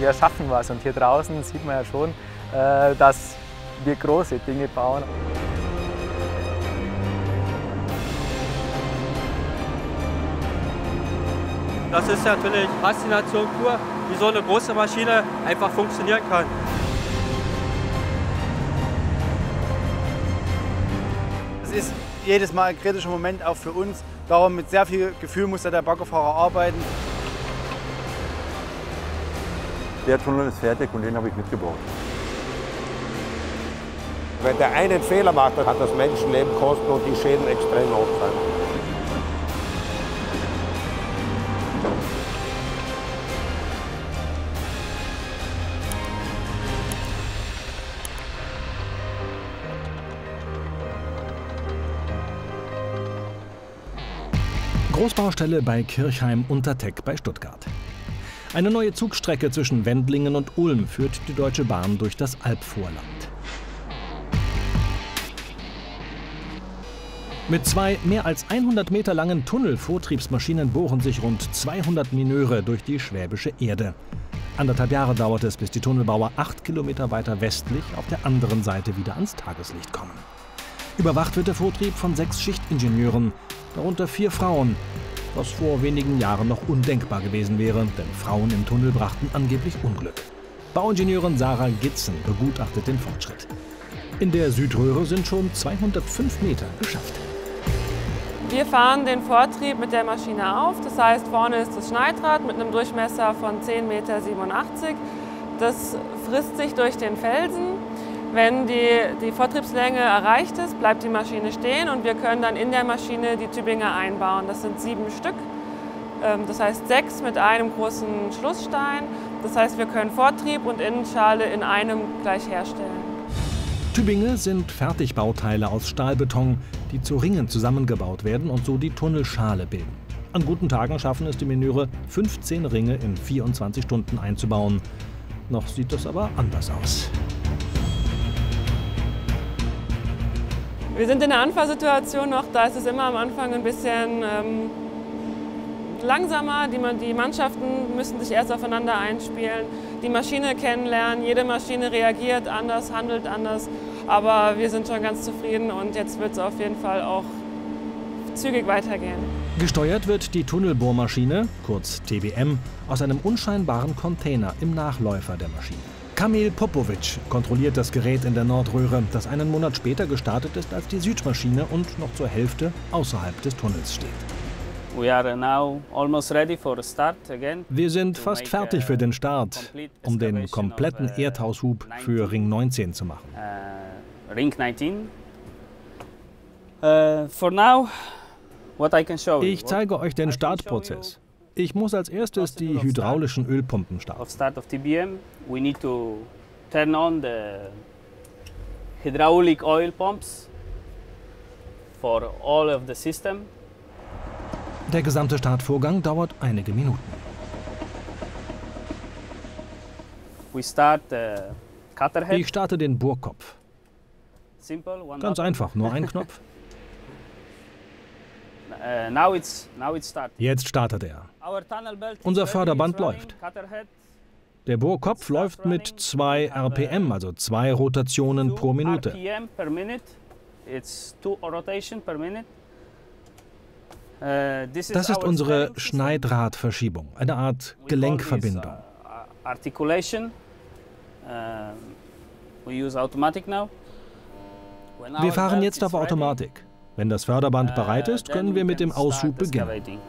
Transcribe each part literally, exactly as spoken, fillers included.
wir schaffen was. Und hier draußen sieht man ja schon, äh, dass wir große Dinge bauen. Das ist natürlich Faszination pur, wie so eine große Maschine einfach funktionieren kann. Es ist jedes Mal ein kritischer Moment auch für uns. Darum mit sehr viel Gefühl muss der Baggerfahrer arbeiten. Der Tunnel ist fertig und den habe ich mitgebaut. Wenn der einen Fehler macht, dann hat das Menschenleben gekostet und die Schäden extrem hoch sein. Großbaustelle bei Kirchheim Unter Teck bei Stuttgart. Eine neue Zugstrecke zwischen Wendlingen und Ulm führt die Deutsche Bahn durch das Albvorland. Mit zwei mehr als hundert Meter langen Tunnelvortriebsmaschinen bohren sich rund zweihundert Mineure durch die schwäbische Erde. Anderthalb Jahre dauerte es, bis die Tunnelbauer acht Kilometer weiter westlich auf der anderen Seite wieder ans Tageslicht kommen. Überwacht wird der Vortrieb von sechs Schichtingenieuren, darunter vier Frauen, was vor wenigen Jahren noch undenkbar gewesen wäre, denn Frauen im Tunnel brachten angeblich Unglück. Bauingenieurin Sarah Gitzen begutachtet den Fortschritt. In der Südröhre sind schon zweihundertfünf Meter geschafft. Wir fahren den Vortrieb mit der Maschine auf, das heißt, vorne ist das Schneidrad mit einem Durchmesser von zehn Komma siebenundachtzig Meter. Das frisst sich durch den Felsen. Wenn die, die Vortriebslänge erreicht ist, bleibt die Maschine stehen und wir können dann in der Maschine die Tübinger einbauen. Das sind sieben Stück, das heißt sechs mit einem großen Schlussstein. Das heißt, wir können Vortrieb und Innenschale in einem gleich herstellen. Tübinger sind Fertigbauteile aus Stahlbeton, die zu Ringen zusammengebaut werden und so die Tunnelschale bilden. An guten Tagen schaffen es die Mineure, fünfzehn Ringe in vierundzwanzig Stunden einzubauen. Noch sieht das aber anders aus. Wir sind in der Anfahrsituation noch, da ist es immer am Anfang ein bisschen ähm, langsamer. Die, die Mannschaften müssen sich erst aufeinander einspielen, die Maschine kennenlernen, jede Maschine reagiert anders, handelt anders. Aber wir sind schon ganz zufrieden und jetzt wird es auf jeden Fall auch zügig weitergehen. Gesteuert wird die Tunnelbohrmaschine, kurz T B M, aus einem unscheinbaren Container im Nachläufer der Maschine. Kamil Popovic kontrolliert das Gerät in der Nordröhre, das einen Monat später gestartet ist als die Südmaschine und noch zur Hälfte außerhalb des Tunnels steht. Wir sind fast fertig für den Start, um den kompletten Erdhaushub für Ring neunzehn zu machen. Ich zeige euch den Startprozess. Ich muss als erstes die hydraulischen Ölpumpen starten. Der gesamte Startvorgang dauert einige Minuten. Ich starte den Bohrkopf. Ganz einfach, nur ein Knopf. Jetzt startet er. Unser Förderband läuft. Der Bohrkopf läuft mit zwei R P M, also zwei Rotationen pro Minute. Das ist unsere Schneidradverschiebung, eine Art Gelenkverbindung. Wir fahren jetzt auf Automatik. Wenn das Förderband bereit ist, können wir mit dem Aushub beginnen.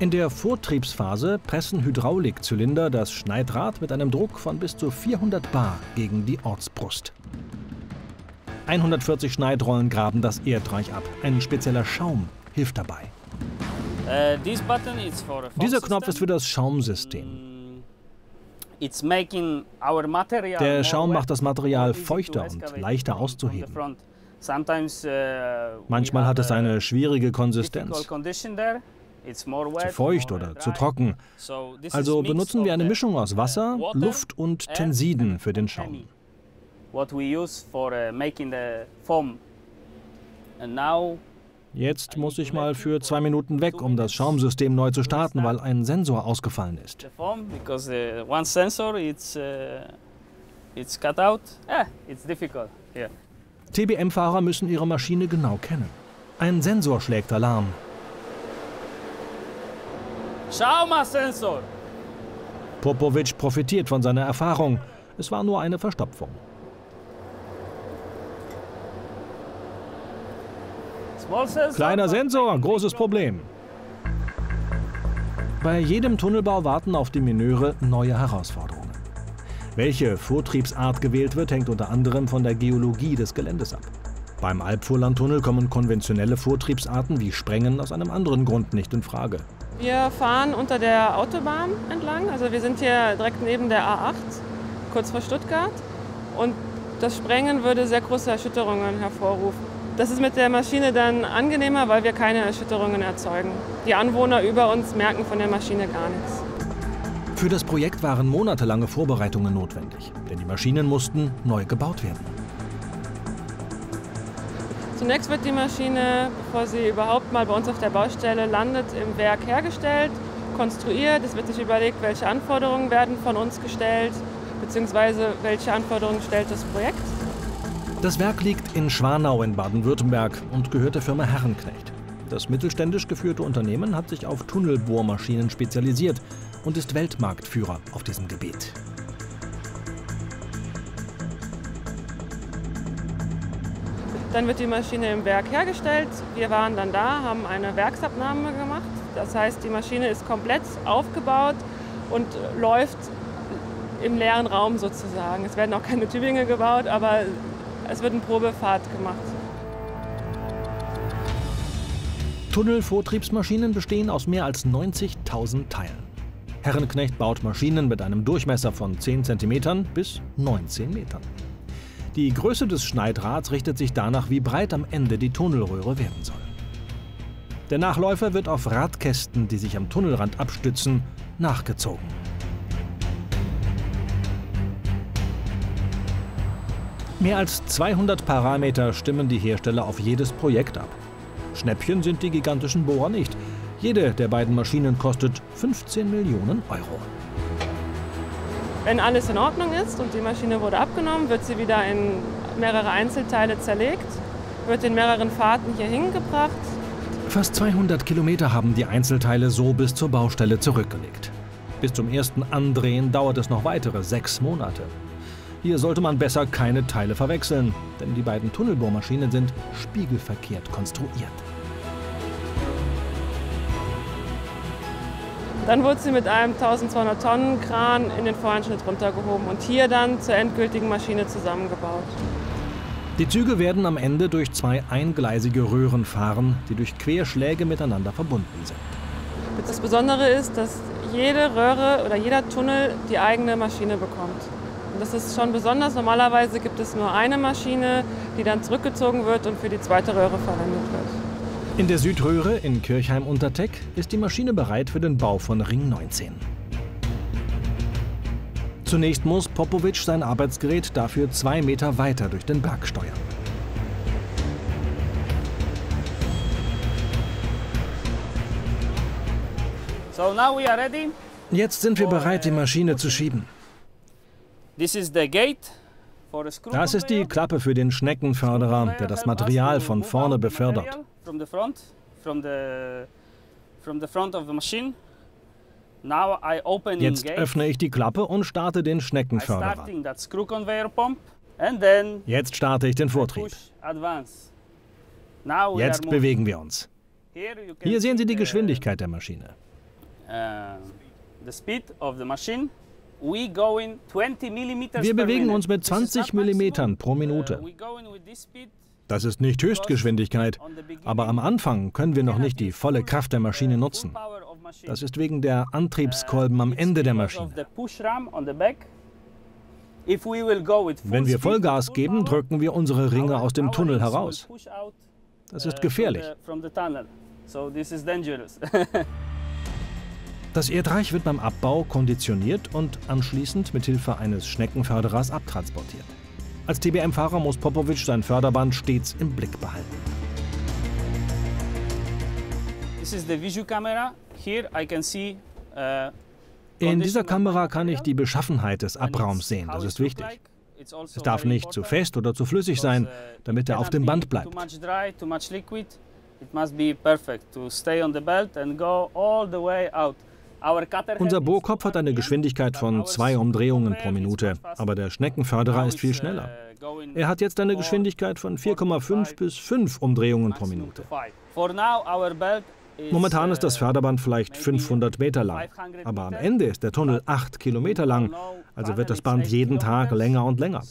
In der Vortriebsphase pressen Hydraulikzylinder das Schneidrad mit einem Druck von bis zu vierhundert Bar gegen die Ortsbrust. hundertvierzig Schneidrollen graben das Erdreich ab. Ein spezieller Schaum hilft dabei. Dieser Knopf ist für das Schaumsystem. Der Schaum macht das Material feuchter und leichter auszuheben. Manchmal hat es eine schwierige Konsistenz, zu feucht oder zu trocken. Also benutzen wir eine Mischung aus Wasser, Luft und Tensiden für den Schaum. Jetzt muss ich mal für zwei Minuten weg, um das Schaumsystem neu zu starten, weil ein Sensor ausgefallen ist. T B M-Fahrer müssen ihre Maschine genau kennen. Ein Sensor schlägt Alarm. Schau mal, Sensor! Popovic profitiert von seiner Erfahrung. Es war nur eine Verstopfung. Kleiner Sensor, großes Problem. Bei jedem Tunnelbau warten auf die Mineure neue Herausforderungen. Welche Vortriebsart gewählt wird, hängt unter anderem von der Geologie des Geländes ab. Beim Albvorlandtunnel kommen konventionelle Vortriebsarten wie Sprengen aus einem anderen Grund nicht in Frage. Wir fahren unter der Autobahn entlang, also wir sind hier direkt neben der A acht, kurz vor Stuttgart. Und das Sprengen würde sehr große Erschütterungen hervorrufen. Das ist mit der Maschine dann angenehmer, weil wir keine Erschütterungen erzeugen. Die Anwohner über uns merken von der Maschine gar nichts. Für das Projekt waren monatelange Vorbereitungen notwendig, denn die Maschinen mussten neu gebaut werden. Zunächst wird die Maschine, bevor sie überhaupt mal bei uns auf der Baustelle landet, im Werk hergestellt, konstruiert. Es wird sich überlegt, welche Anforderungen werden von uns gestellt, beziehungsweise welche Anforderungen stellt das Projekt. Das Werk liegt in Schwanau in Baden-Württemberg und gehört der Firma Herrenknecht. Das mittelständisch geführte Unternehmen hat sich auf Tunnelbohrmaschinen spezialisiert und ist Weltmarktführer auf diesem Gebiet. Dann wird die Maschine im Werk hergestellt. Wir waren dann da, haben eine Werksabnahme gemacht. Das heißt, die Maschine ist komplett aufgebaut und läuft im leeren Raum sozusagen. Es werden auch keine Tübingen gebaut, aber es wird eine Probefahrt gemacht. Tunnelvortriebsmaschinen bestehen aus mehr als neunzigtausend Teilen. Herrenknecht baut Maschinen mit einem Durchmesser von zehn Zentimeter bis neunzehn Metern. Die Größe des Schneidrads richtet sich danach, wie breit am Ende die Tunnelröhre werden soll. Der Nachläufer wird auf Radkästen, die sich am Tunnelrand abstützen, nachgezogen. Mehr als zweihundert Parameter stimmen die Hersteller auf jedes Projekt ab. Schnäppchen sind die gigantischen Bohrer nicht. Jede der beiden Maschinen kostet fünfzehn Millionen Euro. Wenn alles in Ordnung ist und die Maschine wurde abgenommen, wird sie wieder in mehrere Einzelteile zerlegt, wird in mehreren Fahrten hier hingebracht. Fast zweihundert Kilometer haben die Einzelteile so bis zur Baustelle zurückgelegt. Bis zum ersten Andrehen dauert es noch weitere sechs Monate. Hier sollte man besser keine Teile verwechseln, denn die beiden Tunnelbohrmaschinen sind spiegelverkehrt konstruiert. Dann wurde sie mit einem zwölfhundert Tonnen Kran in den Voranschnitt runtergehoben und hier dann zur endgültigen Maschine zusammengebaut. Die Züge werden am Ende durch zwei eingleisige Röhren fahren, die durch Querschläge miteinander verbunden sind. Das Besondere ist, dass jede Röhre oder jeder Tunnel die eigene Maschine bekommt. Das ist schon besonders. Normalerweise gibt es nur eine Maschine, die dann zurückgezogen wird und für die zweite Röhre verwendet wird. In der Südröhre in Kirchheim Unter Teck ist die Maschine bereit für den Bau von Ring neunzehn. Zunächst muss Popovic sein Arbeitsgerät dafür zwei Meter weiter durch den Berg steuern. So now we are ready. Jetzt sind wir bereit, die Maschine zu schieben. Das ist die Klappe für den Schneckenförderer, der das Material von vorne befördert. Jetzt öffne ich die Klappe und starte den Schneckenförderer. Jetzt starte ich den Vortrieb. Jetzt bewegen wir uns. Hier sehen Sie die Geschwindigkeit der Maschine. Wir bewegen uns mit zwanzig Millimetern pro Minute. Das ist nicht Höchstgeschwindigkeit, aber am Anfang können wir noch nicht die volle Kraft der Maschine nutzen. Das ist wegen der Antriebskolben am Ende der Maschine. Wenn wir Vollgas geben, drücken wir unsere Ringe aus dem Tunnel heraus. Das ist gefährlich. Das Erdreich wird beim Abbau konditioniert und anschließend mit Hilfe eines Schneckenförderers abtransportiert. Als T B M-Fahrer muss Popovic sein Förderband stets im Blick behalten. This is the visual camera. Here I can see, uh, in dieser Kamera kann ich die Beschaffenheit des Abraums sehen. Das ist wichtig. Es darf nicht zu fest oder zu flüssig sein, damit er auf dem Band bleibt. Unser Bohrkopf hat eine Geschwindigkeit von zwei Umdrehungen pro Minute, aber der Schneckenförderer ist viel schneller. Er hat jetzt eine Geschwindigkeit von vier Komma fünf bis fünf Umdrehungen pro Minute. Momentan ist das Förderband vielleicht fünfhundert Meter lang, aber am Ende ist der Tunnel acht Kilometer lang, also wird das Band jeden Tag länger und länger.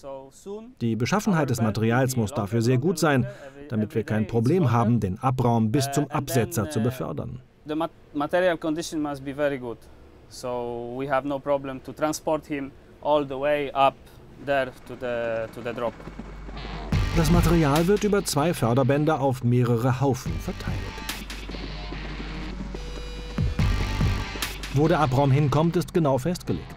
Die Beschaffenheit des Materials muss dafür sehr gut sein, damit wir kein Problem haben, den Abraum bis zum Absetzer zu befördern. Das Material wird über zwei Förderbänder auf mehrere Haufen verteilt. Wo der Abraum hinkommt, ist genau festgelegt.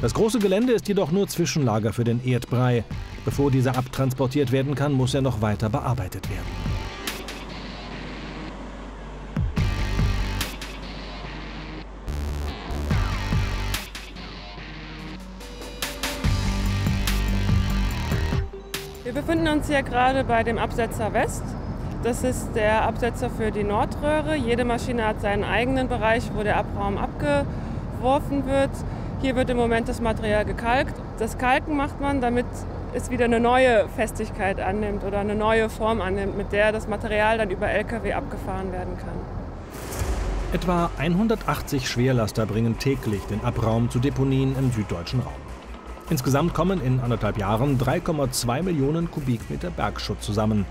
Das große Gelände ist jedoch nur Zwischenlager für den Erdbrei. Bevor dieser abtransportiert werden kann, muss er noch weiter bearbeitet werden. Wir befinden uns hier gerade bei dem Absetzer West. Das ist der Absetzer für die Nordröhre. Jede Maschine hat seinen eigenen Bereich, wo der Abraum abgeworfen wird. Hier wird im Moment das Material gekalkt. Das Kalken macht man, damit es wieder eine neue Festigkeit annimmt oder eine neue Form annimmt, mit der das Material dann über L K W abgefahren werden kann. Etwa hundertachtzig Schwerlaster bringen täglich den Abraum zu Deponien im süddeutschen Raum. Insgesamt kommen in anderthalb Jahren drei Komma zwei Millionen Kubikmeter Bergschutt zusammen.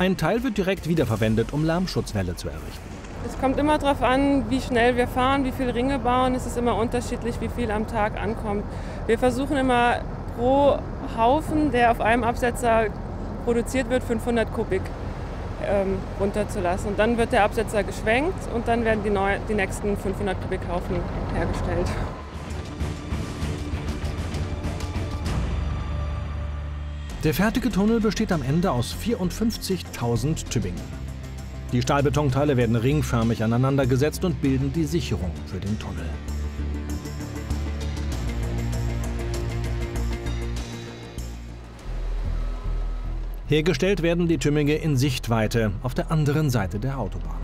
Ein Teil wird direkt wiederverwendet, um Lärmschutzwälle zu errichten. Es kommt immer darauf an, wie schnell wir fahren, wie viele Ringe bauen. Es ist immer unterschiedlich, wie viel am Tag ankommt. Wir versuchen immer pro Haufen, der auf einem Absetzer produziert wird, fünfhundert Kubik ähm, runterzulassen. Und dann wird der Absetzer geschwenkt und dann werden die, neu, die nächsten fünfhundert Kubik Haufen hergestellt. Der fertige Tunnel besteht am Ende aus vierundfünfzigtausend Tübingen. Die Stahlbetonteile werden ringförmig aneinandergesetzt und bilden die Sicherung für den Tunnel. Hergestellt werden die Tübinge in Sichtweite auf der anderen Seite der Autobahn.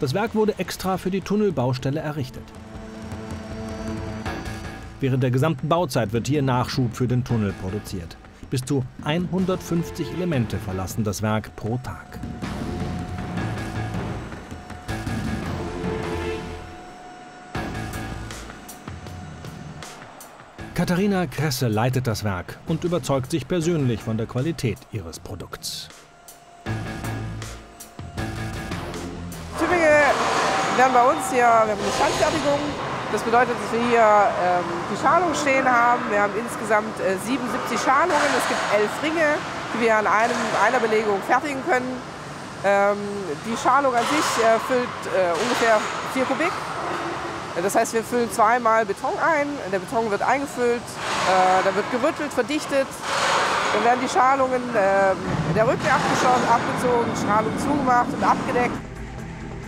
Das Werk wurde extra für die Tunnelbaustelle errichtet. Während der gesamten Bauzeit wird hier Nachschub für den Tunnel produziert. Bis zu hundertfünfzig Elemente verlassen das Werk pro Tag. Katharina Kresse leitet das Werk und überzeugt sich persönlich von der Qualität ihres Produkts. Tübingen werden bei uns hier, wir haben eine Standfertigung. Das bedeutet, dass wir hier ähm, die Schalung stehen haben. Wir haben insgesamt äh, siebenundsiebzig Schalungen. Es gibt elf Ringe, die wir an einem, einer Belegung fertigen können. Ähm, die Schalung an sich äh, füllt äh, ungefähr vier Kubik. Das heißt, wir füllen zweimal Beton ein. Der Beton wird eingefüllt, äh, dann wird gerüttelt, verdichtet. Dann werden die Schalungen äh, der Rücken abgeschossen, abgezogen, Schalung zugemacht und abgedeckt.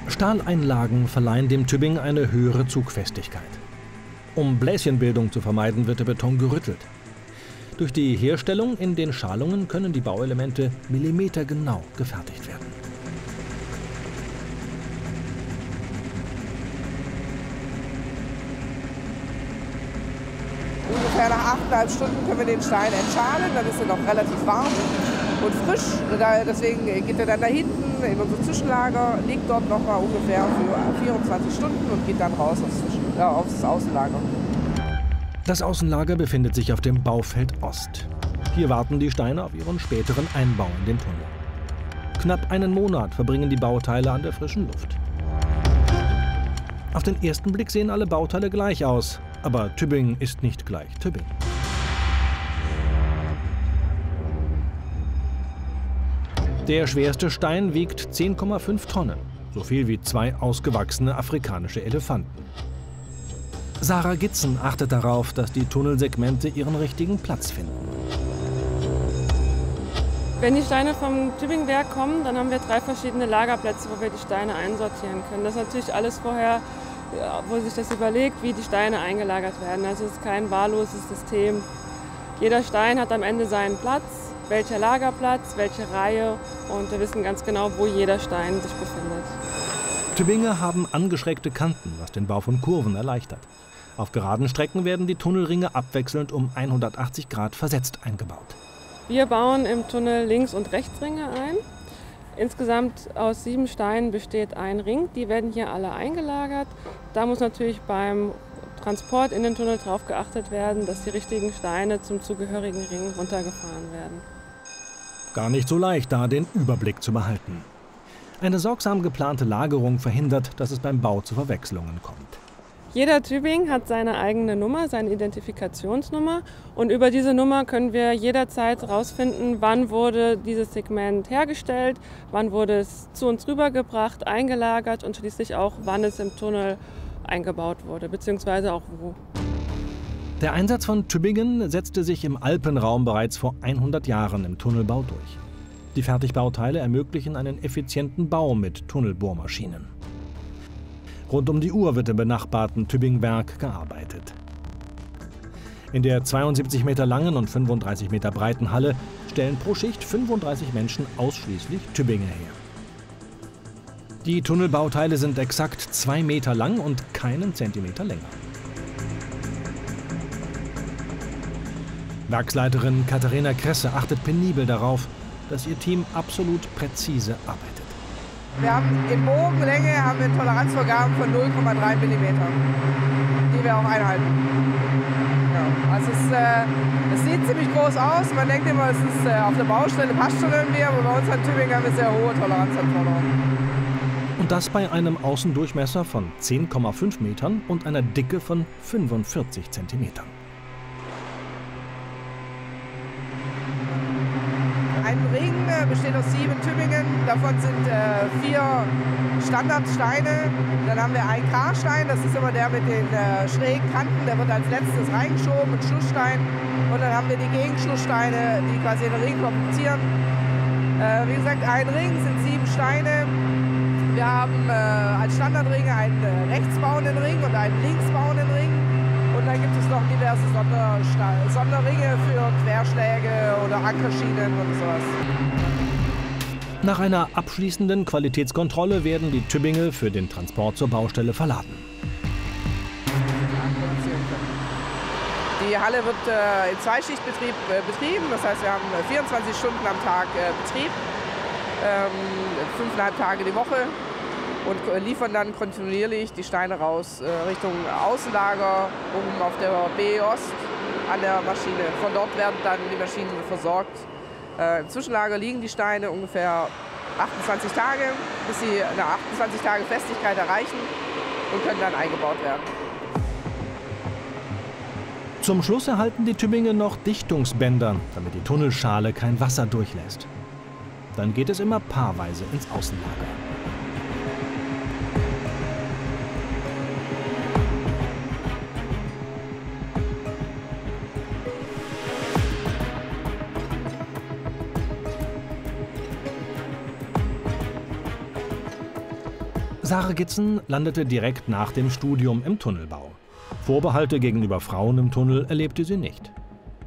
Stahleinlagen verleihen dem Tübingen eine höhere Zugfestigkeit. Um Bläschenbildung zu vermeiden, wird der Beton gerüttelt. Durch die Herstellung in den Schalungen können die Bauelemente millimetergenau gefertigt werden. Ungefähr nach achteinhalb Stunden können wir den Stein entschalen, dann ist er noch relativ warm und frisch. Deswegen geht er dann da hinten in unser Zwischenlager, liegt dort noch mal ungefähr für vierundzwanzig Stunden und geht dann raus aufs, Zwischen äh, aufs Außenlager. Das Außenlager befindet sich auf dem Baufeld Ost. Hier warten die Steine auf ihren späteren Einbau in den Tunnel. Knapp einen Monat verbringen die Bauteile an der frischen Luft. Auf den ersten Blick sehen alle Bauteile gleich aus, aber Tübingen ist nicht gleich Tübingen. Der schwerste Stein wiegt zehn Komma fünf Tonnen, so viel wie zwei ausgewachsene afrikanische Elefanten. Sarah Gitzen achtet darauf, dass die Tunnelsegmente ihren richtigen Platz finden. Wenn die Steine vom Tübingenwerk kommen, dann haben wir drei verschiedene Lagerplätze, wo wir die Steine einsortieren können. Das ist natürlich alles vorher, wo sich das überlegt, wie die Steine eingelagert werden. Also es ist kein wahlloses System. Jeder Stein hat am Ende seinen Platz, welcher Lagerplatz, welche Reihe, und wir wissen ganz genau, wo jeder Stein sich befindet. Tübinger haben angeschrägte Kanten, was den Bau von Kurven erleichtert. Auf geraden Strecken werden die Tunnelringe abwechselnd um hundertachtzig Grad versetzt eingebaut. Wir bauen im Tunnel Links- und Rechtsringe ein. Insgesamt aus sieben Steinen besteht ein Ring. Die werden hier alle eingelagert. Da muss natürlich beim Transport in den Tunnel darauf geachtet werden, dass die richtigen Steine zum zugehörigen Ring runtergefahren werden. Gar nicht so leicht, da den Überblick zu behalten. Eine sorgsam geplante Lagerung verhindert, dass es beim Bau zu Verwechslungen kommt. Jeder Tübingen hat seine eigene Nummer, seine Identifikationsnummer, und über diese Nummer können wir jederzeit herausfinden, wann wurde dieses Segment hergestellt, wann wurde es zu uns rübergebracht, eingelagert und schließlich auch, wann es im Tunnel eingebaut wurde, beziehungsweise auch wo. Der Einsatz von Tübingen setzte sich im Alpenraum bereits vor hundert Jahren im Tunnelbau durch. Die Fertigbauteile ermöglichen einen effizienten Bau mit Tunnelbohrmaschinen. Rund um die Uhr wird im benachbarten Tübingenwerk gearbeitet. In der zweiundsiebzig Meter langen und fünfunddreißig Meter breiten Halle stellen pro Schicht fünfunddreißig Menschen ausschließlich Tübinger her. Die Tunnelbauteile sind exakt zwei Meter lang und keinen Zentimeter länger. Werksleiterin Katharina Kresse achtet penibel darauf, dass ihr Team absolut präzise arbeitet. Wir haben in Bogenlänge haben wir Toleranzvorgaben von null Komma drei Millimeter, die wir auch einhalten. Ja, also es, äh, es sieht ziemlich groß aus, man denkt immer, es ist äh, auf der Baustelle, passt schon irgendwie, aber bei uns in Tübingen haben wir sehr hohe Toleranzanforderungen. Und das bei einem Außendurchmesser von zehn Komma fünf Metern und einer Dicke von fünfundvierzig Zentimetern. Ein Ring besteht aus sieben Tübingen, davon sind äh, vier Standardsteine. Dann haben wir einen K-Stein, das ist immer der mit den äh, schrägen Kanten, der wird als letztes reingeschoben, ein Schlussstein. Und dann haben wir die Gegenschlusssteine, die quasi den Ring komplizieren. Äh, wie gesagt, ein Ring sind sieben Steine. Wir haben äh, als Standardringe einen äh, rechtsbauenden Ring und einen linksbauenden Ring. Und dann gibt es noch diverse Sondersta- Sonderringe für Querschläge oder Ankerschienen und sowas. Nach einer abschließenden Qualitätskontrolle werden die Tübinge für den Transport zur Baustelle verladen. Die Halle wird äh, in Zweischichtbetrieb äh, betrieben, das heißt, wir haben vierundzwanzig Stunden am Tag äh, Betrieb, ähm, fünfeinhalb Tage die Woche. Und liefern dann kontinuierlich die Steine raus äh, Richtung Außenlager, oben auf der B Ost an der Maschine. Von dort werden dann die Maschinen versorgt. Äh, Im Zwischenlager liegen die Steine ungefähr achtundzwanzig Tage, bis sie eine achtundzwanzig Tage Festigkeit erreichen und können dann eingebaut werden. Zum Schluss erhalten die Tübingen noch Dichtungsbänder, damit die Tunnelschale kein Wasser durchlässt. Dann geht es immer paarweise ins Außenlager. Sarah Gitzen landete direkt nach dem Studium im Tunnelbau. Vorbehalte gegenüber Frauen im Tunnel erlebte sie nicht.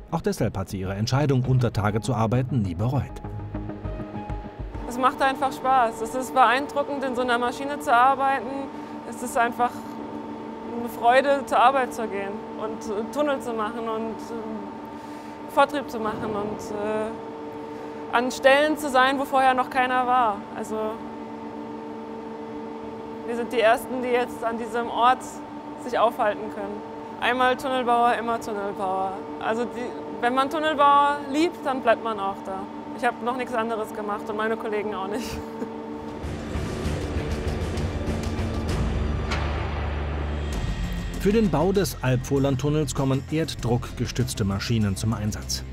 Auch deshalb hat sie ihre Entscheidung, unter Tage zu arbeiten, nie bereut. Es macht einfach Spaß. Es ist beeindruckend, in so einer Maschine zu arbeiten. Es ist einfach eine Freude, zur Arbeit zu gehen und Tunnel zu machen und äh, Vortrieb zu machen und äh, an Stellen zu sein, wo vorher noch keiner war. Also, wir sind die Ersten, die jetzt an diesem Ort sich aufhalten können. Einmal Tunnelbauer, immer Tunnelbauer. Also die, wenn man Tunnelbauer liebt, dann bleibt man auch da. Ich habe noch nichts anderes gemacht und meine Kollegen auch nicht. Für den Bau des Albvorlandtunnels kommen erddruckgestützte Maschinen zum Einsatz.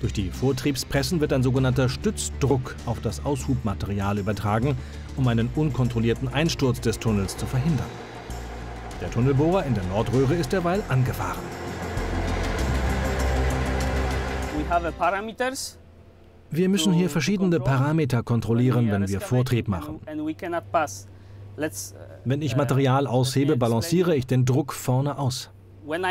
Durch die Vortriebspressen wird ein sogenannter Stützdruck auf das Aushubmaterial übertragen, um einen unkontrollierten Einsturz des Tunnels zu verhindern. Der Tunnelbohrer in der Nordröhre ist derweil angefahren. Wir müssen hier verschiedene Parameter kontrollieren, wenn wir Vortrieb machen. Wenn ich Material aushebe, balanciere ich den Druck vorne aus. Wenn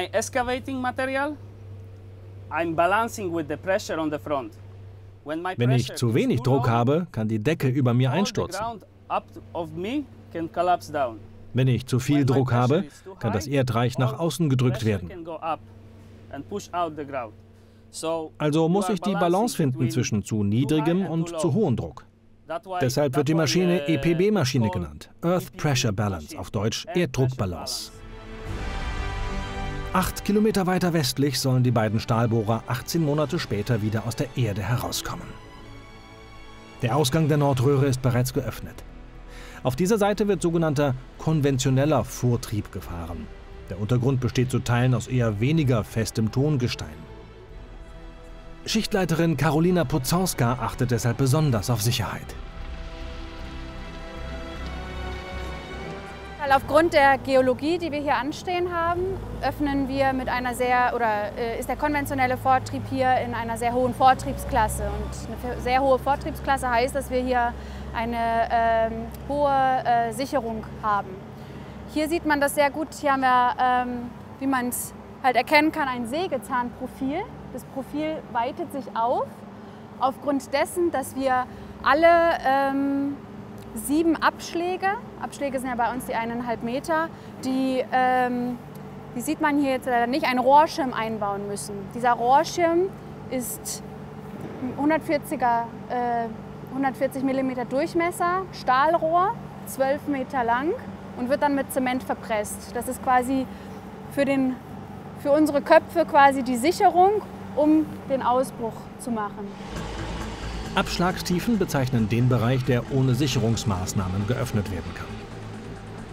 ich zu wenig Druck habe, kann die Decke über mir einstürzen. Wenn ich zu viel Druck habe, kann das Erdreich nach außen gedrückt werden. Also muss ich die Balance finden zwischen zu niedrigem und zu hohem Druck. Deshalb wird die Maschine E P B-Maschine genannt, Earth Pressure Balance, auf Deutsch Erddruckbalance. Acht Kilometer weiter westlich sollen die beiden Stahlbohrer achtzehn Monate später wieder aus der Erde herauskommen. Der Ausgang der Nordröhre ist bereits geöffnet. Auf dieser Seite wird sogenannter konventioneller Vortrieb gefahren. Der Untergrund besteht zu Teilen aus eher weniger festem Tongestein. Schichtleiterin Carolina Pozorska achtet deshalb besonders auf Sicherheit. Aufgrund der Geologie, die wir hier anstehen haben, öffnen wir mit einer sehr oder äh, ist der konventionelle Vortrieb hier in einer sehr hohen Vortriebsklasse. Und eine sehr hohe Vortriebsklasse heißt, dass wir hier eine äh, hohe äh, Sicherung haben. Hier sieht man das sehr gut. Hier haben wir, ähm, wie man es halt erkennen kann, ein Sägezahnprofil. Das Profil weitet sich auf, aufgrund dessen, dass wir alle ähm, sieben Abschläge, Abschläge sind ja bei uns die eineinhalb Meter, die, ähm, die sieht man hier jetzt leider nicht, einen Rohrschirm einbauen müssen. Dieser Rohrschirm ist hundertvierziger, äh, hundertvierzig Millimeter Durchmesser, Stahlrohr, zwölf Meter lang und wird dann mit Zement verpresst. Das ist quasi für, den, für unsere Köpfe quasi die Sicherung, um den Ausbruch zu machen. Abschlagstiefen bezeichnen den Bereich, der ohne Sicherungsmaßnahmen geöffnet werden kann.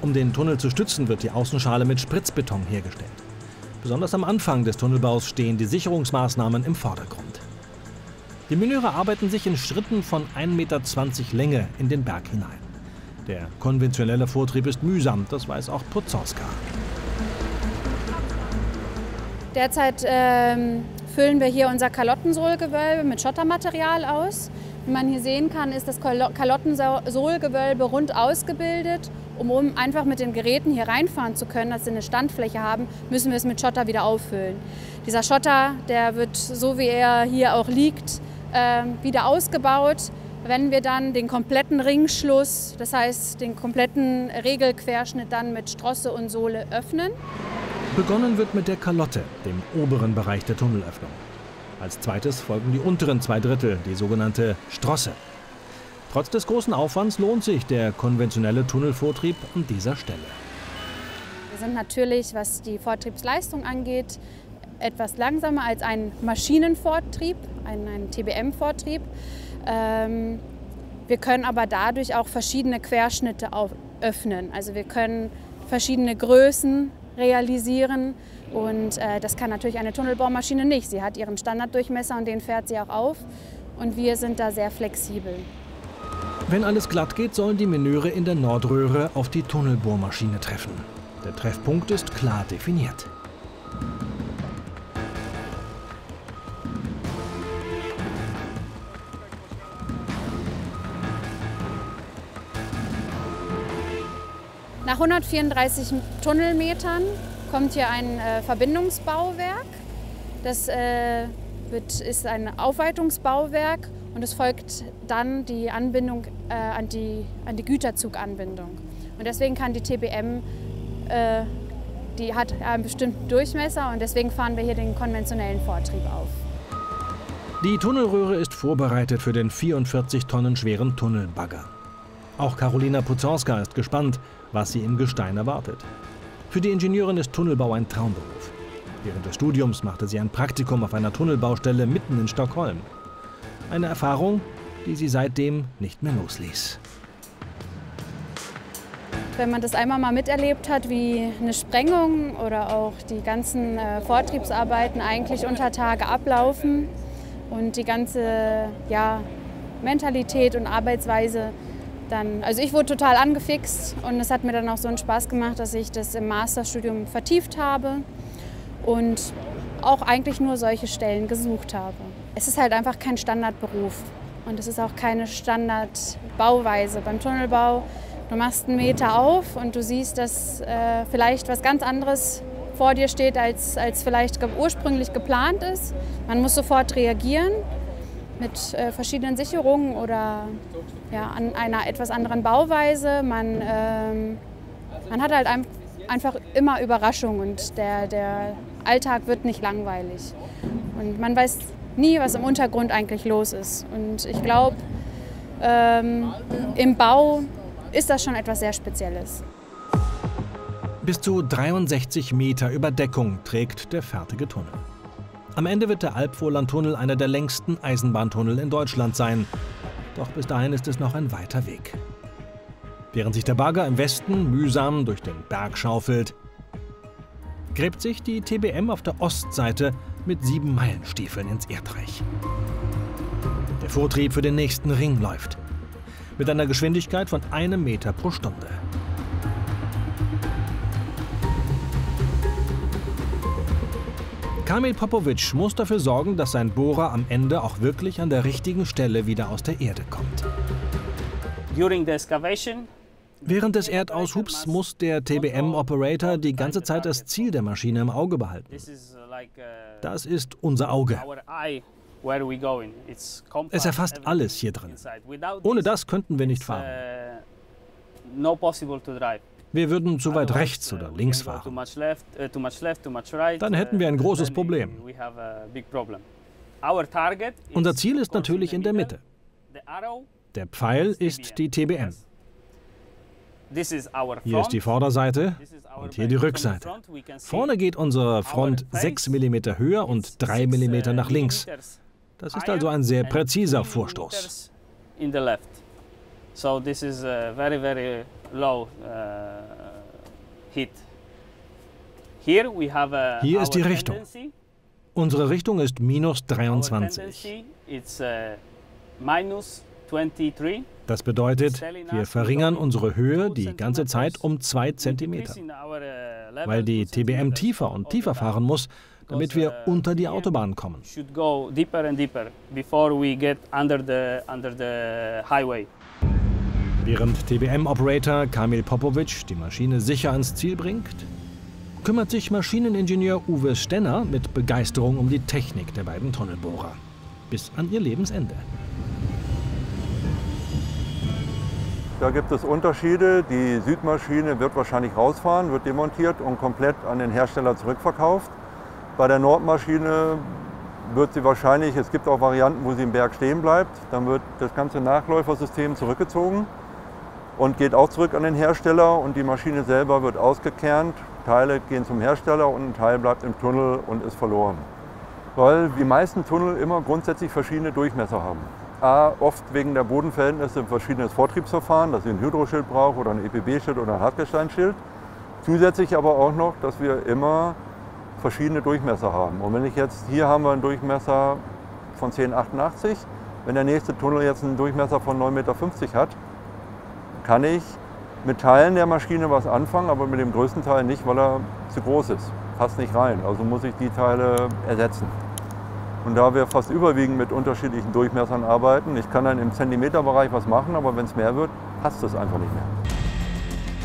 Um den Tunnel zu stützen, wird die Außenschale mit Spritzbeton hergestellt. Besonders am Anfang des Tunnelbaus stehen die Sicherungsmaßnahmen im Vordergrund. Die Mühleure arbeiten sich in Schritten von ein Meter zwanzig Länge in den Berg hinein. Der konventionelle Vortrieb ist mühsam, das weiß auch Pozorska. Derzeit ähm füllen wir hier unser Kalottensohlgewölbe mit Schottermaterial aus. Wie man hier sehen kann, ist das Kalottensohlgewölbe rund ausgebildet. Um einfach mit den Geräten hier reinfahren zu können, dass sie eine Standfläche haben, müssen wir es mit Schotter wieder auffüllen. Dieser Schotter, der wird, so wie er hier auch liegt, wieder ausgebaut, wenn wir dann den kompletten Ringschluss, das heißt den kompletten Regelquerschnitt dann mit Strosse und Sohle öffnen. Begonnen wird mit der Kalotte, dem oberen Bereich der Tunnelöffnung. Als zweites folgen die unteren zwei Drittel, die sogenannte Strosse. Trotz des großen Aufwands lohnt sich der konventionelle Tunnelvortrieb an dieser Stelle. Wir sind natürlich, was die Vortriebsleistung angeht, etwas langsamer als ein Maschinenvortrieb, ein, ein T B M-Vortrieb. Ähm, wir können aber dadurch auch verschiedene Querschnitte auf, öffnen. Also wir können verschiedene Größen realisieren und äh, das kann natürlich eine Tunnelbohrmaschine nicht. Sie hat ihren Standarddurchmesser und den fährt sie auch auf und wir sind da sehr flexibel. Wenn alles glatt geht, sollen die Menüre in der Nordröhre auf die Tunnelbohrmaschine treffen. Der Treffpunkt ist klar definiert. Nach hundertvierunddreißig Tunnelmetern kommt hier ein äh, Verbindungsbauwerk. Das äh, wird, ist ein Aufweitungsbauwerk und es folgt dann die Anbindung äh, an, die, an die Güterzuganbindung. Und deswegen kann die T B M, äh, die hat einen bestimmten Durchmesser und deswegen fahren wir hier den konventionellen Vortrieb auf. Die Tunnelröhre ist vorbereitet für den vierundvierzig Tonnen schweren Tunnelbagger. Auch Carolina Pozorska ist gespannt, was sie im Gestein erwartet. Für die Ingenieurin ist Tunnelbau ein Traumberuf. Während des Studiums machte sie ein Praktikum auf einer Tunnelbaustelle mitten in Stockholm. Eine Erfahrung, die sie seitdem nicht mehr losließ. Wenn man das einmal mal miterlebt hat, wie eine Sprengung oder auch die ganzen äh, Vortriebsarbeiten eigentlich unter Tage ablaufen und die ganze ja, Mentalität und Arbeitsweise, Dann, also ich wurde total angefixt und es hat mir dann auch so einen Spaß gemacht, dass ich das im Masterstudium vertieft habe und auch eigentlich nur solche Stellen gesucht habe. Es ist halt einfach kein Standardberuf. Und das ist auch keine Standardbauweise. Beim Tunnelbau, du machst einen Meter auf und du siehst, dass äh, vielleicht was ganz anderes vor dir steht, als, als vielleicht ge- ursprünglich geplant ist. Man muss sofort reagieren mit äh, verschiedenen Sicherungen oder ja, an einer etwas anderen Bauweise. Man, ähm, man hat halt ein, einfach immer Überraschung und der, der Alltag wird nicht langweilig. Und man weiß nie, was im Untergrund eigentlich los ist. Und ich glaube, ähm, im Bau ist das schon etwas sehr Spezielles. Bis zu dreiundsechzig Meter Überdeckung trägt der fertige Tunnel. Am Ende wird der Albvorlandtunnel einer der längsten Eisenbahntunnel in Deutschland sein. Doch bis dahin ist es noch ein weiter Weg. Während sich der Bagger im Westen mühsam durch den Berg schaufelt, gräbt sich die T B M auf der Ostseite mit sieben Meilenstiefeln ins Erdreich. Der Vortrieb für den nächsten Ring läuft. Mit einer Geschwindigkeit von einem Meter pro Stunde. Kamil Popovic muss dafür sorgen, dass sein Bohrer am Ende auch wirklich an der richtigen Stelle wieder aus der Erde kommt. Während des Erdaushubs muss der T B M-Operator die ganze Zeit das Ziel der Maschine im Auge behalten. Das ist unser Auge. Es erfasst alles hier drin. Ohne das könnten wir nicht fahren. Wir würden zu weit rechts oder links fahren. Dann hätten wir ein großes Problem. Unser Ziel ist natürlich in der Mitte. Der Pfeil ist die T B M. Hier ist die Vorderseite und hier die Rückseite. Vorne geht unsere Front sechs Millimeter höher und drei Millimeter nach links. Das ist also ein sehr präziser Vorstoß. Hier ist die Richtung. Unsere Richtung ist minus dreiundzwanzig. Das bedeutet, wir verringern unsere Höhe die ganze Zeit um zwei Zentimeter, weil die T B M tiefer und tiefer fahren muss, damit wir unter die Autobahn kommen. Während T B M-Operator Kamil Popovic die Maschine sicher ans Ziel bringt, kümmert sich Maschineningenieur Uwe Stenner mit Begeisterung um die Technik der beiden Tunnelbohrer. Bis an ihr Lebensende. Da gibt es Unterschiede. Die Südmaschine wird wahrscheinlich rausfahren, wird demontiert und komplett an den Hersteller zurückverkauft. Bei der Nordmaschine wird sie wahrscheinlich, es gibt auch Varianten, wo sie im Berg stehen bleibt, dann wird das ganze Nachläufersystem zurückgezogen und geht auch zurück an den Hersteller und die Maschine selber wird ausgekernt. Teile gehen zum Hersteller und ein Teil bleibt im Tunnel und ist verloren. Weil die meisten Tunnel immer grundsätzlich verschiedene Durchmesser haben. A, oft wegen der Bodenverhältnisse verschiedenes Vortriebsverfahren, dass wir ein Hydroschild brauchen oder ein E P B-Schild oder ein Hartgesteinsschild. Zusätzlich aber auch noch, dass wir immer verschiedene Durchmesser haben. Und wenn ich jetzt, hier haben wir einen Durchmesser von zehn Komma achtundachtzig, wenn der nächste Tunnel jetzt einen Durchmesser von neun Komma fünfzig Meter hat, kann ich mit Teilen der Maschine was anfangen, aber mit dem größten Teil nicht, weil er zu groß ist. Passt nicht rein, also muss ich die Teile ersetzen. Und da wir fast überwiegend mit unterschiedlichen Durchmessern arbeiten, ich kann dann im Zentimeterbereich was machen, aber wenn es mehr wird, passt es einfach nicht mehr.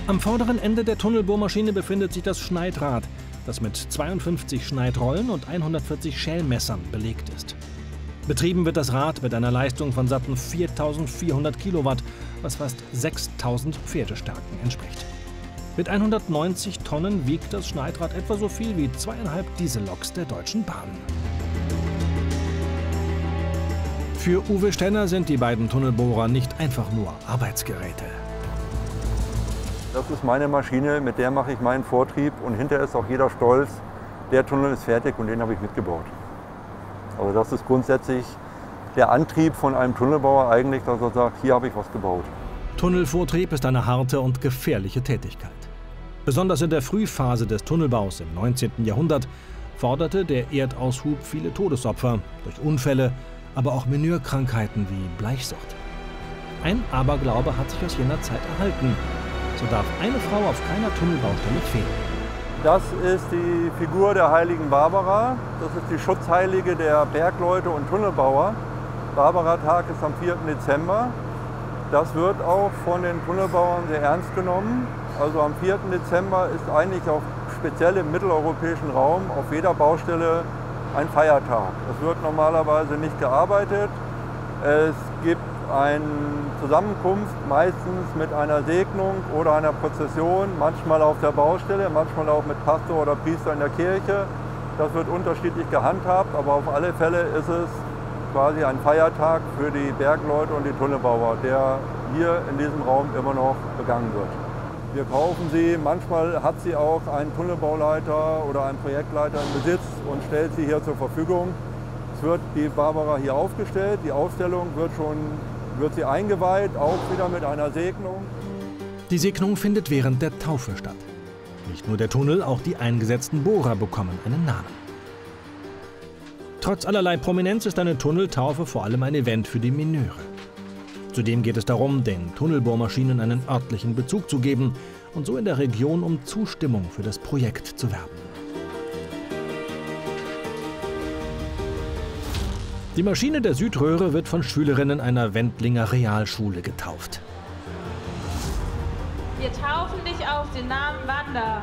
Am vorderen Ende der Tunnelbohrmaschine befindet sich das Schneidrad, das mit zweiundfünfzig Schneidrollen und hundertvierzig Schälmessern belegt ist. Betrieben wird das Rad mit einer Leistung von satten viertausendvierhundert Kilowatt, was fast sechstausend Pferdestärken entspricht. Mit hundertneunzig Tonnen wiegt das Schneidrad etwa so viel wie zweieinhalb Dieselloks der Deutschen Bahn. Für Uwe Stenner sind die beiden Tunnelbohrer nicht einfach nur Arbeitsgeräte. Das ist meine Maschine, mit der mache ich meinen Vortrieb und hinterher ist auch jeder stolz, der Tunnel ist fertig und den habe ich mitgebaut. Also das ist grundsätzlich der Antrieb von einem Tunnelbauer eigentlich, dass er sagt, hier habe ich was gebaut. Tunnelvortrieb ist eine harte und gefährliche Tätigkeit. Besonders in der Frühphase des Tunnelbaus im neunzehnten Jahrhundert forderte der Erdaushub viele Todesopfer durch Unfälle, aber auch Menürkrankheiten wie Bleichsucht. Ein Aberglaube hat sich aus jener Zeit erhalten. So darf eine Frau auf keiner Tunnelbaustelle fehlen. Das ist die Figur der heiligen Barbara. Das ist die Schutzheilige der Bergleute und Tunnelbauer. Barbara-Tag ist am vierten Dezember. Das wird auch von den Tunnelbauern sehr ernst genommen. Also am vierten Dezember ist eigentlich auch speziell im mitteleuropäischen Raum auf jeder Baustelle ein Feiertag. Es wird normalerweise nicht gearbeitet. Es gibt eine Zusammenkunft, meistens mit einer Segnung oder einer Prozession, manchmal auf der Baustelle, manchmal auch mit Pastor oder Priester in der Kirche. Das wird unterschiedlich gehandhabt, aber auf alle Fälle ist es quasi ein Feiertag für die Bergleute und die Tunnelbauer, der hier in diesem Raum immer noch begangen wird. Wir kaufen sie, manchmal hat sie auch ein Tunnelbauleiter oder ein Projektleiter im Besitz und stellt sie hier zur Verfügung. Es wird die Barbara hier aufgestellt, die Aufstellung wird schon wird sie eingeweiht, auch wieder mit einer Segnung. Die Segnung findet während der Taufe statt. Nicht nur der Tunnel, auch die eingesetzten Bohrer bekommen einen Namen. Trotz allerlei Prominenz ist eine Tunneltaufe vor allem ein Event für die Mineure. Zudem geht es darum, den Tunnelbohrmaschinen einen örtlichen Bezug zu geben und so in der Region um Zustimmung für das Projekt zu werben. Die Maschine der Südröhre wird von Schülerinnen einer Wendlinger Realschule getauft. Wir taufen dich auf den Namen Wanda.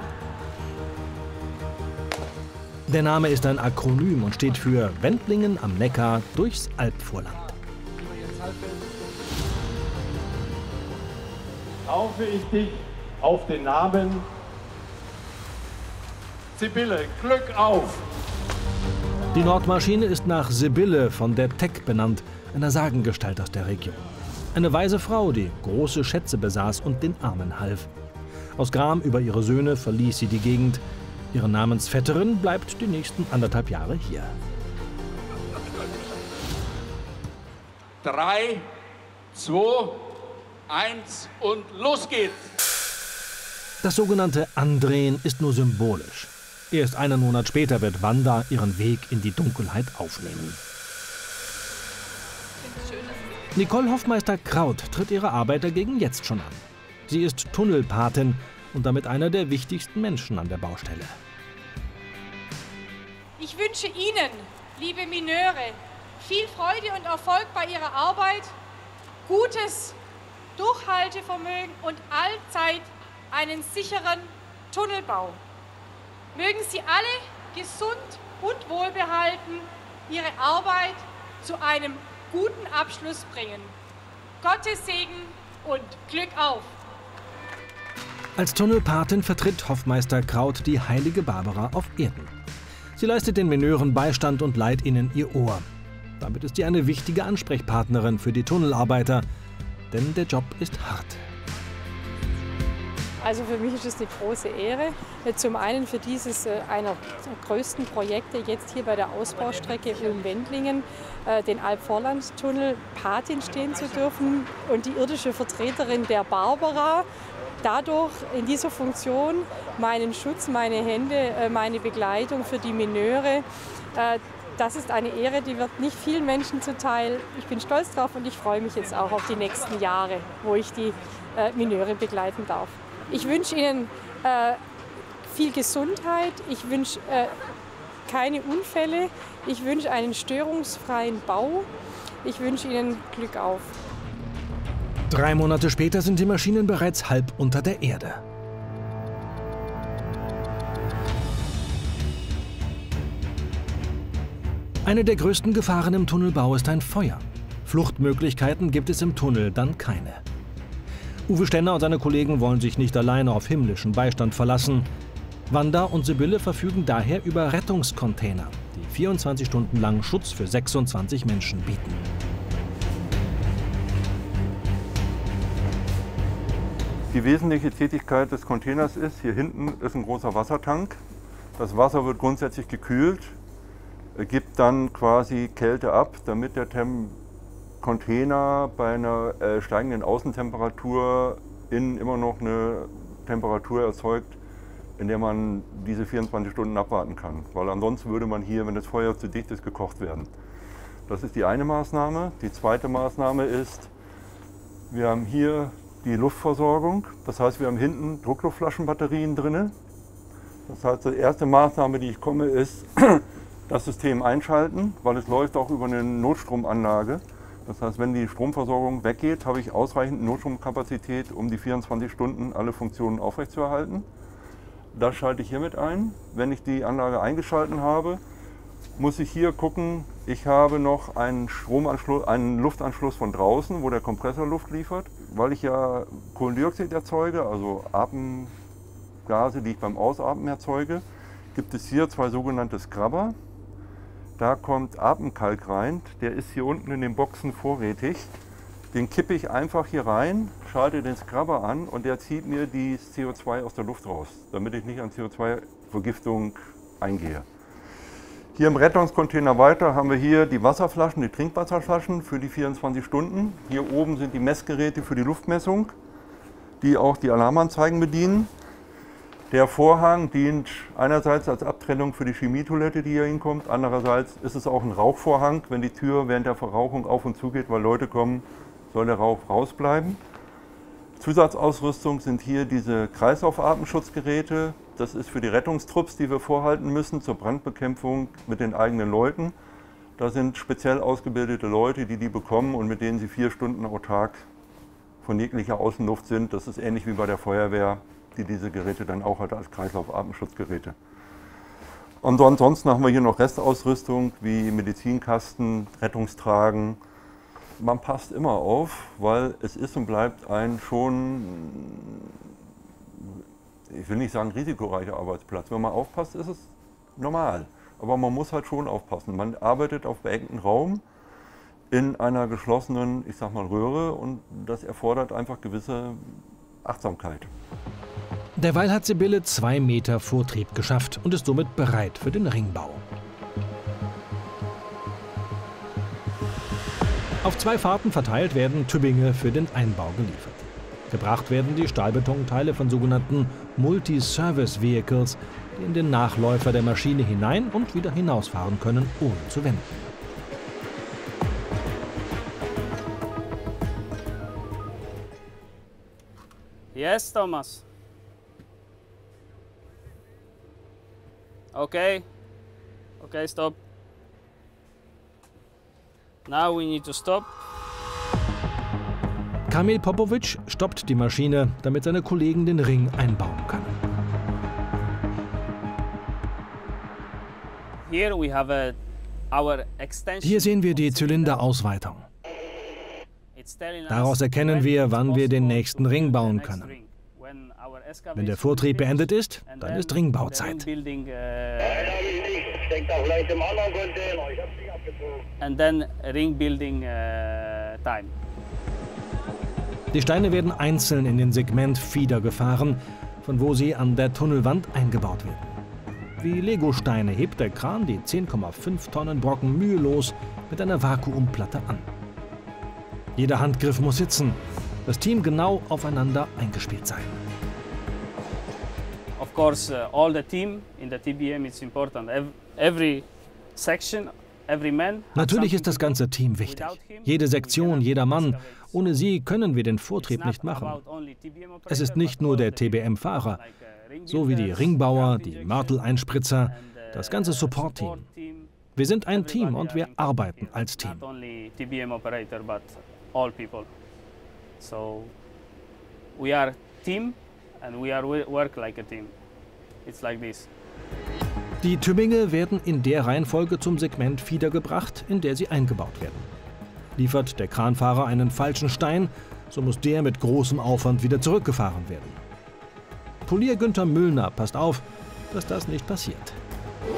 Der Name ist ein Akronym und steht für Wendlingen am Neckar durchs Albvorland. Taufe ich dich auf den Namen Sibylle, Glück auf! Die Nordmaschine ist nach Sibylle von der Teck benannt, einer Sagengestalt aus der Region. Eine weise Frau, die große Schätze besaß und den Armen half. Aus Gram über ihre Söhne verließ sie die Gegend. Ihre Namensvetterin bleibt die nächsten anderthalb Jahre hier. Drei, zwei, eins und los geht's! Das sogenannte Andrehen ist nur symbolisch. Erst einen Monat später wird Wanda ihren Weg in die Dunkelheit aufnehmen. Nicole Hoffmeister-Kraut tritt ihre Arbeit dagegen jetzt schon an. Sie ist Tunnelpatin und damit einer der wichtigsten Menschen an der Baustelle. Ich wünsche Ihnen, liebe Mineure, viel Freude und Erfolg bei Ihrer Arbeit, gutes Durchhaltevermögen und allzeit einen sicheren Tunnelbau. Mögen Sie alle gesund und wohlbehalten Ihre Arbeit zu einem guten Abschluss bringen. Gottes Segen und Glück auf! Als Tunnelpatin vertritt Hoffmeister-Kraut die heilige Barbara auf Erden. Sie leistet den Mineuren Beistand und leiht ihnen ihr Ohr. Damit ist sie eine wichtige Ansprechpartnerin für die Tunnelarbeiter, denn der Job ist hart. Also für mich ist es eine große Ehre, zum einen für dieses äh, einer der größten Projekte jetzt hier bei der Ausbaustrecke um Wendlingen, äh, den Albvorlandtunnel, Patin stehen zu dürfen und die irdische Vertreterin der Barbara, dadurch in dieser Funktion meinen Schutz, meine Hände, äh, meine Begleitung für die Mineure, äh, das ist eine Ehre, die wird nicht vielen Menschen zuteil. Ich bin stolz drauf und ich freue mich jetzt auch auf die nächsten Jahre, wo ich die äh, Mineure begleiten darf. Ich wünsche Ihnen äh, viel Gesundheit, ich wünsche äh, keine Unfälle, ich wünsche einen störungsfreien Bau, ich wünsche Ihnen Glück auf. Drei Monate später sind die Maschinen bereits halb unter der Erde. Eine der größten Gefahren im Tunnelbau ist ein Feuer. Fluchtmöglichkeiten gibt es im Tunnel dann keine. Uwe Stenner und seine Kollegen wollen sich nicht alleine auf himmlischen Beistand verlassen. Wanda und Sibylle verfügen daher über Rettungscontainer, die vierundzwanzig Stunden lang Schutz für sechsundzwanzig Menschen bieten. Die wesentliche Tätigkeit des Containers ist, hier hinten ist ein großer Wassertank. Das Wasser wird grundsätzlich gekühlt, gibt dann quasi Kälte ab, damit der Temperatur Container bei einer äh, steigenden Außentemperatur innen immer noch eine Temperatur erzeugt, in der man diese vierundzwanzig Stunden abwarten kann. Weil ansonsten würde man hier, wenn das Feuer zu dicht ist, gekocht werden. Das ist die eine Maßnahme. Die zweite Maßnahme ist, wir haben hier die Luftversorgung. Das heißt, wir haben hinten Druckluftflaschenbatterien drin. Das heißt, die erste Maßnahme, die ich komme, ist das System einschalten, weil es läuft auch über eine Notstromanlage. Das heißt, wenn die Stromversorgung weggeht, habe ich ausreichend Notstromkapazität, um die vierundzwanzig Stunden alle Funktionen aufrechtzuerhalten. Das schalte ich hiermit ein. Wenn ich die Anlage eingeschalten habe, muss ich hier gucken, ich habe noch einen Stromanschluss, einen Luftanschluss von draußen, wo der Kompressor Luft liefert, weil ich ja Kohlendioxid erzeuge, also Atemgase, die ich beim Ausatmen erzeuge, gibt es hier zwei sogenannte Scrubber. Da kommt Atemkalk rein, der ist hier unten in den Boxen vorrätig. Den kippe ich einfach hier rein, schalte den Scrubber an und der zieht mir das C O zwei aus der Luft raus, damit ich nicht an C O zwei Vergiftung eingehe. Hier im Rettungscontainer weiter haben wir hier die Wasserflaschen, die Trinkwasserflaschen für die vierundzwanzig Stunden. Hier oben sind die Messgeräte für die Luftmessung, die auch die Alarmanzeigen bedienen. Der Vorhang dient einerseits als Abtrennung für die Chemietoilette, die hier hinkommt. Andererseits ist es auch ein Rauchvorhang, wenn die Tür während der Verrauchung auf und zu geht, weil Leute kommen, soll der Rauch rausbleiben. Zusatzausrüstung sind hier diese Kreislaufatemschutzgeräte. Das ist für die Rettungstrupps, die wir vorhalten müssen, zur Brandbekämpfung mit den eigenen Leuten. Da sind speziell ausgebildete Leute, die die bekommen und mit denen sie vier Stunden autark von jeglicher Außenluft sind. Das ist ähnlich wie bei der Feuerwehr, die diese Geräte dann auch hat als Kreislaufatemschutzgeräte. Und ansonsten haben wir hier noch Restausrüstung wie Medizinkasten, Rettungstragen. Man passt immer auf, weil es ist und bleibt ein schon... ich will nicht sagen risikoreicher Arbeitsplatz. Wenn man aufpasst, ist es normal. Aber man muss halt schon aufpassen. Man arbeitet auf beengten Raum in einer geschlossenen, ich sag mal, Röhre und das erfordert einfach gewisse Achtsamkeit. Derweil hat Sibylle zwei Meter Vortrieb geschafft und ist somit bereit für den Ringbau. Auf zwei Fahrten verteilt werden Tübinge für den Einbau geliefert. Gebracht werden die Stahlbetonteile von sogenannten Multi-Service-Vehicles, die in den Nachläufer der Maschine hinein und wieder hinausfahren können, ohne zu wenden. Yes, Thomas. Okay. Okay, stop. Now we need to stop. Kamil Popovic stoppt die Maschine, damit seine Kollegen den Ring einbauen können. Hier sehen wir die Zylinderausweitung. Daraus erkennen wir, wann wir den nächsten Ring bauen können. Wenn der Vortrieb beendet ist, dann ist Ringbauzeit. And then ring building uh, time. Die Steine werden einzeln in den Segment Feeder gefahren, von wo sie an der Tunnelwand eingebaut werden. Wie Legosteine hebt der Kran die zehn Komma fünf Tonnen Brocken mühelos mit einer Vakuumplatte an. Jeder Handgriff muss sitzen, das Team genau aufeinander eingespielt sein. Of course, uh, all the team in the T B M is important. Every section. Natürlich ist das ganze Team wichtig. Jede Sektion, jeder Mann. Ohne sie können wir den Vortrieb nicht machen. Es ist nicht nur der T B M-Fahrer, so wie die Ringbauer, die Mörtel-Einspritzer, das ganze Support-Team. Wir sind ein Team und wir arbeiten als Team. We are team and we are work like a team. It's like this. Die Tübinge werden in der Reihenfolge zum Segment Feeder gebracht, in der sie eingebaut werden. Liefert der Kranfahrer einen falschen Stein, so muss der mit großem Aufwand wieder zurückgefahren werden. Polier Günther Müllner passt auf, dass das nicht passiert.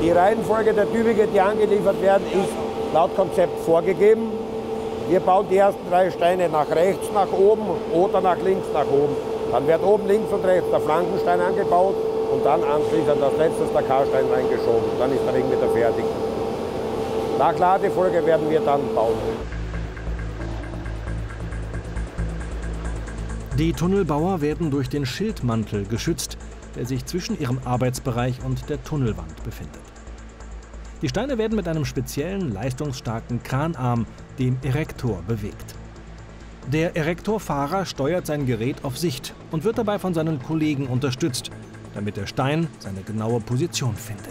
Die Reihenfolge der Tübinge, die angeliefert werden, ist laut Konzept vorgegeben. Wir bauen die ersten drei Steine nach rechts nach oben oder nach links nach oben. Dann wird oben links und rechts der Flankenstein angebaut. Und dann anschließend das letzte K-Stein reingeschoben. Dann ist der Ring wieder fertig. Na klar, die Folge werden wir dann bauen. Die Tunnelbauer werden durch den Schildmantel geschützt, der sich zwischen ihrem Arbeitsbereich und der Tunnelwand befindet. Die Steine werden mit einem speziellen, leistungsstarken Kranarm, dem Erektor, bewegt. Der Erektorfahrer steuert sein Gerät auf Sicht und wird dabei von seinen Kollegen unterstützt, damit der Stein seine genaue Position findet.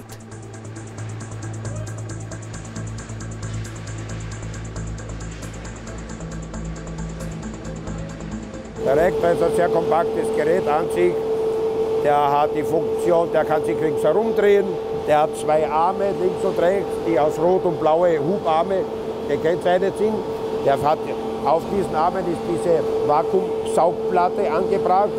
Der Reaktor ist ein sehr kompaktes Gerät an sich. Der hat die Funktion, der kann sich links herumdrehen. Der hat zwei Arme, links und rechts, die aus rot und blaue Hubarme gekennzeichnet sind. Der hat, auf diesen Armen ist diese Vakuumsaugplatte angebracht.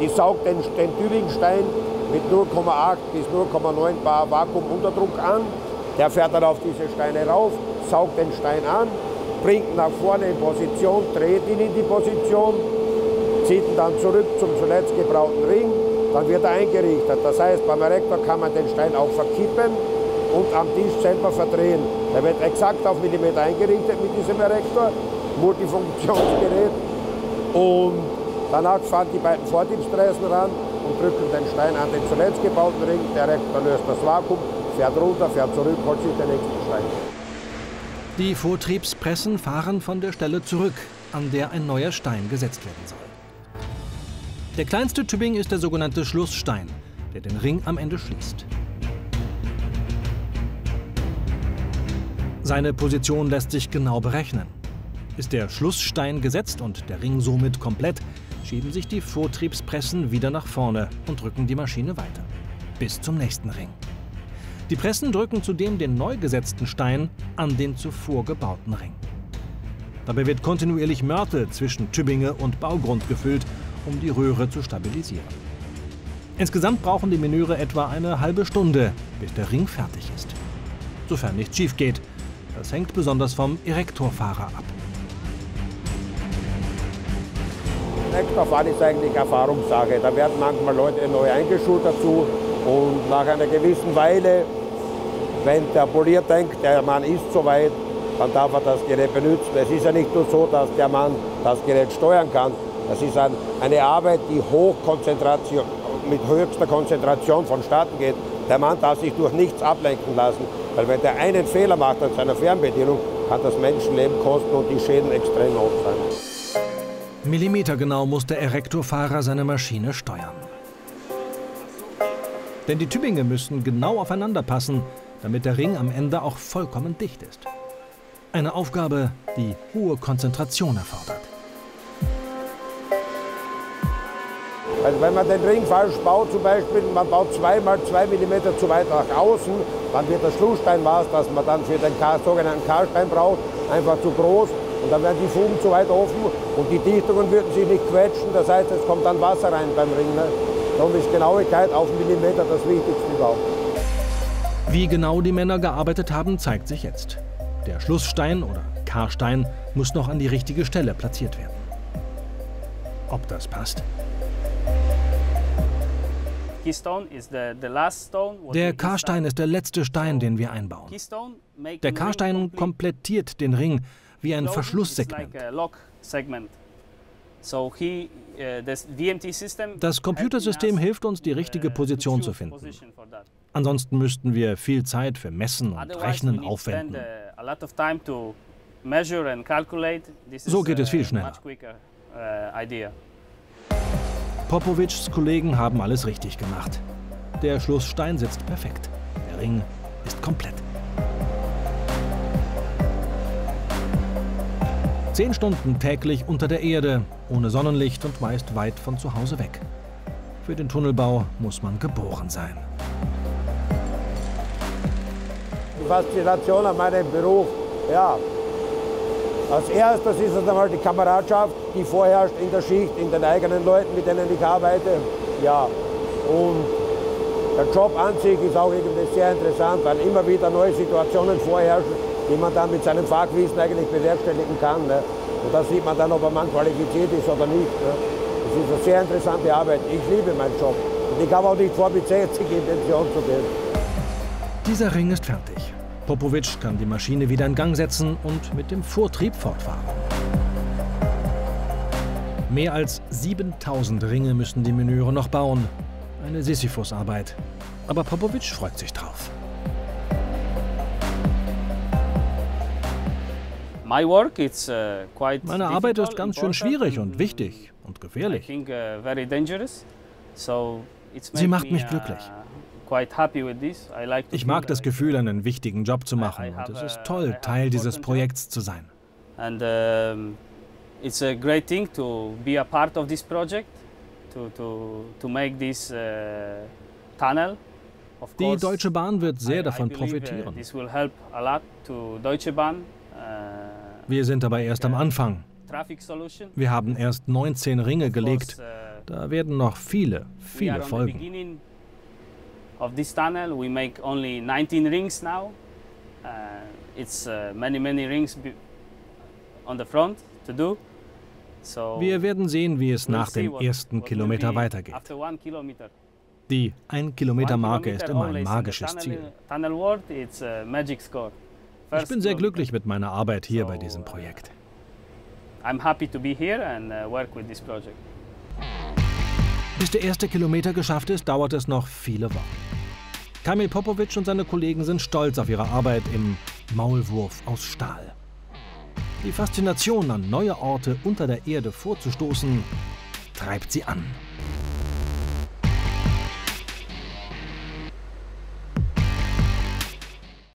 Die saugt den, den Tübingenstein mit null Komma acht bis null Komma neun Bar Vakuumunterdruck an. Der fährt dann auf diese Steine rauf, saugt den Stein an, bringt ihn nach vorne in Position, dreht ihn in die Position, zieht ihn dann zurück zum zuletzt gebrauten Ring, dann wird er eingerichtet. Das heißt, beim Erektor kann man den Stein auch verkippen und am Tisch selber verdrehen. Der wird exakt auf Millimeter eingerichtet mit diesem Erektor, Multifunktionsgerät. Und danach fahren die beiden Vortriebspressen ran und drücken den Stein an den zuletzt gebauten Ring. Der Erektor löst das Vakuum, fährt runter, fährt zurück, holt sich den nächsten Stein. Die Vortriebspressen fahren von der Stelle zurück, an der ein neuer Stein gesetzt werden soll. Der kleinste Tübingen ist der sogenannte Schlussstein, der den Ring am Ende schließt. Seine Position lässt sich genau berechnen. Ist der Schlussstein gesetzt und der Ring somit komplett, schieben sich die Vortriebspressen wieder nach vorne und drücken die Maschine weiter. Bis zum nächsten Ring. Die Pressen drücken zudem den neu gesetzten Stein an den zuvor gebauten Ring. Dabei wird kontinuierlich Mörtel zwischen Tübingen und Baugrund gefüllt, um die Röhre zu stabilisieren. Insgesamt brauchen die Meneure etwa eine halbe Stunde, bis der Ring fertig ist. Sofern nichts schief geht. Das hängt besonders vom Erektorfahrer ab. Erektorfahren ist eigentlich Erfahrungssache. Da werden manchmal Leute neu eingeschult dazu. Und nach einer gewissen Weile, wenn der Polier denkt, der Mann ist soweit, dann darf er das Gerät benutzen. Es ist ja nicht nur so, dass der Mann das Gerät steuern kann. Das ist ein, eine Arbeit, die Hochkonzentration, mit höchster Konzentration vonstatten geht. Der Mann darf sich durch nichts ablenken lassen, weil wenn der einen Fehler macht an seiner Fernbedienung, kann das Menschenleben kosten und die Schäden extrem hoch sein. Millimetergenau muss der Erektorfahrer seine Maschine steuern. Denn die Tübinge müssen genau aufeinander passen, damit der Ring am Ende auch vollkommen dicht ist. Eine Aufgabe, die hohe Konzentration erfordert. Also wenn man den Ring falsch baut, zum Beispiel, man baut zwei mal zwei Millimeter zu weit nach außen, dann wird das Schlusssteinmaß, das man dann für den sogenannten Karlstein braucht, einfach zu groß. Und dann werden die Fugen zu weit offen und die Dichtungen würden sich nicht quetschen. Das heißt, es kommt dann Wasser rein beim Ring. Ne? Darum ist Genauigkeit auf Millimeter das Wichtigste überhaupt. Wie genau die Männer gearbeitet haben, zeigt sich jetzt. Der Schlussstein oder Karstein muss noch an die richtige Stelle platziert werden. Ob das passt? Der Karstein ist der letzte Stein, den wir einbauen. Der Karstein komplettiert den Ring wie ein Verschlusssegment. Das Computersystem hilft uns, die richtige Position zu finden. Ansonsten müssten wir viel Zeit für Messen und Rechnen aufwenden. So geht es viel schneller. Popovics Kollegen haben alles richtig gemacht. Der Schlussstein sitzt perfekt. Der Ring ist komplett. Zehn Stunden täglich unter der Erde, ohne Sonnenlicht und meist weit von zu Hause weg. Für den Tunnelbau muss man geboren sein. Die Faszination an meinem Beruf, ja. Als erstes ist es einmal die Kameradschaft, die vorherrscht in der Schicht, in den eigenen Leuten, mit denen ich arbeite. Ja. Und der Job an sich ist auch irgendwie sehr interessant, weil immer wieder neue Situationen vorherrschen, die man dann mit seinem Fachwissen eigentlich bewerkstelligen kann. Ne? Und da sieht man dann, ob ein Mann qualifiziert ist oder nicht. Ne? Das ist eine sehr interessante Arbeit. Ich liebe meinen Job. Und ich habe auch nicht vor, mit sechzig in Pension zu gehen. Dieser Ring ist fertig. Popovic kann die Maschine wieder in Gang setzen und mit dem Vortrieb fortfahren. Mehr als siebentausend Ringe müssen die Meneure noch bauen. Eine Sisyphusarbeit. Aber Popovic freut sich drauf. Meine Arbeit ist ganz schön schwierig und wichtig und gefährlich. Sie macht mich glücklich. Ich mag das Gefühl, einen wichtigen Job zu machen. Und es ist toll, Teil dieses Projekts zu sein. it's a great thing to be a part of this project, to, to, to make this uh, tunnel. Of course, die Deutsche Bahn wird sehr I, davon I believe, profitieren. Uh, this will help a lot to Deutsche Bahn. Uh, Wir sind aber erst am Anfang. Wir haben erst neunzehn Ringe gelegt. Da werden noch viele, viele folgen. Of this tunnel we make only nineteen rings now. Uh, it's uh, many many rings on the front to do. So wir werden sehen, wie es nach dem ersten Kilometer weitergeht. Die ein Kilometer Marke ist immer ein magisches Ziel. Ich bin sehr glücklich mit meiner Arbeit hier bei diesem Projekt. I'm happy to be here and work with this project. Bis der erste Kilometer geschafft ist, dauert es noch viele Wochen. Kamil Popovic und seine Kollegen sind stolz auf ihre Arbeit im Maulwurf aus Stahl. Die Faszination, an neue Orte unter der Erde vorzustoßen, treibt sie an.